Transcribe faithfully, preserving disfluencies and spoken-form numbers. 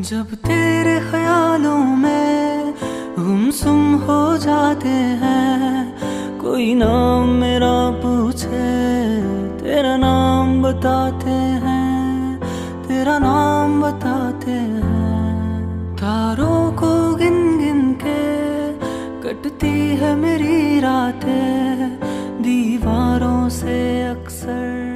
जब तेरे ख्यालों में गुमसुम हो जाते हैं, कोई नाम मेरा पूछे तेरा नाम बताते हैं, तेरा नाम बताते हैं। तारों को गिन गिन के कटती है मेरी रातें, दीवारों से अक्सर